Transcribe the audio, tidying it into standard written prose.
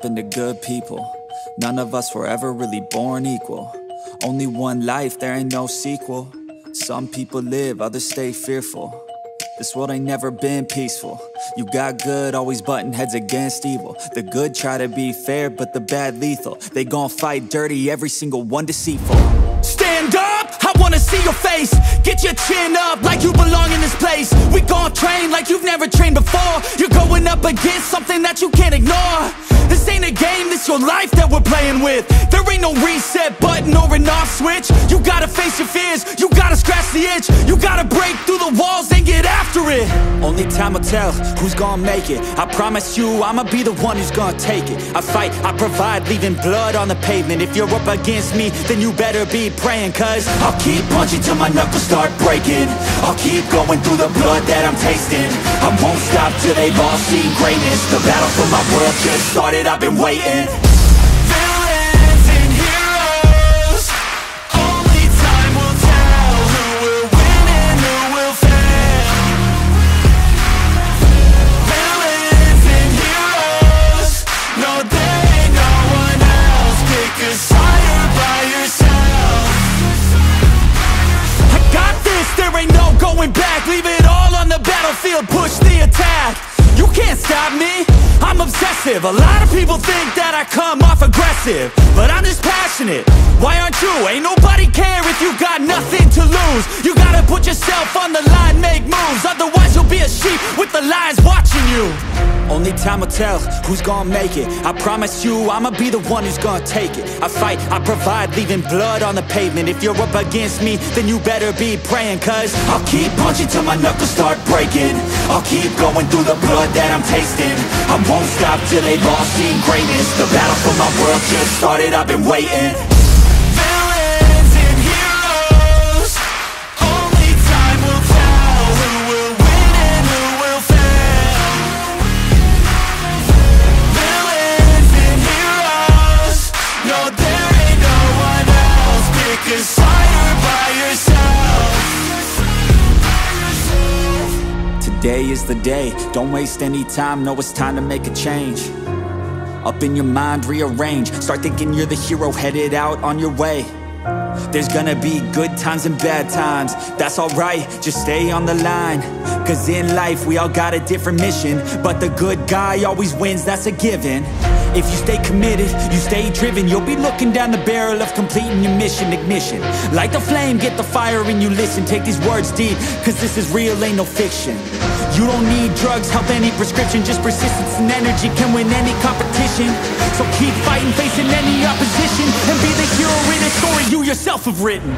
happened to good people. None of us were ever really born equal. Only one life, there ain't no sequel. Some people live, others stay fearful. This world ain't never been peaceful. You got good, always butting heads against evil. The good try to be fair, but the bad lethal. They gon' fight dirty, every single one deceitful. Stand up, I wanna see your face. Get your chin up like you belong in this place. We gon' train like you've never trained before. You're going up against something that you can't ignore. This ain't a game, this your life that we're playing with. There ain't no reset button or an off switch. You gotta face your fears, you gotta scratch the itch. You gotta break through the walls and get after it. Only time will tell who's gonna make it. I promise you, I'ma be the one who's gonna take it. I fight, I provide, leaving blood on the pavement. If you're up against me, then you better be praying. Cause I'll keep punching till my knuckles start breaking. I'll keep going through the blood that I'm tasting. I won't stop till they've all seen greatness. The battle for my world just started. I've been waiting. Villains and heroes, only time will tell who will win and who will fail. Villains and heroes, no there ain't no one else. Pick a side by yourself. I got this, there ain't no going back. Leave it all on the battlefield, push the attack. You can't stop me, I'm obsessive. A lot of people think that I come off aggressive, but I'm just passionate. Why aren't you? Ain't nobody care if you got nothing to lose. You gotta put yourself on the line, make moves. Otherwise you'll be a sheep with the lions watching you. Only time will tell who's gonna make it. I promise you, I'ma be the one who's gonna take it. I fight, I provide, leaving blood on the pavement. If you're up against me, then you better be praying. Cause I'll keep punching till my knuckles start breaking. I'll keep going through the blood that I'm tasting. I won't stop till they've all seen greatness. The battle for my world just started, I've been waiting. Villains and heroes, only time will tell who will win and who will fail. Villains and heroes, no there ain't no one else. Pick a side or by yourself. Today is the day, don't waste any time, no it's time to make a change. Up in your mind, rearrange, start thinking you're the hero headed out on your way. There's gonna be good times and bad times, that's alright, just stay on the line. Cause in life we all got a different mission, but the good guy always wins, that's a given. If you stay committed, you stay driven, you'll be looking down the barrel of completing your mission. Ignition, light the flame, get the fire and you listen. Take these words deep, cause this is real, ain't no fiction. You don't need drugs, help any prescription. Just persistence and energy can win any competition. So keep fighting, facing any opposition, and be the hero in a story you yourself have written.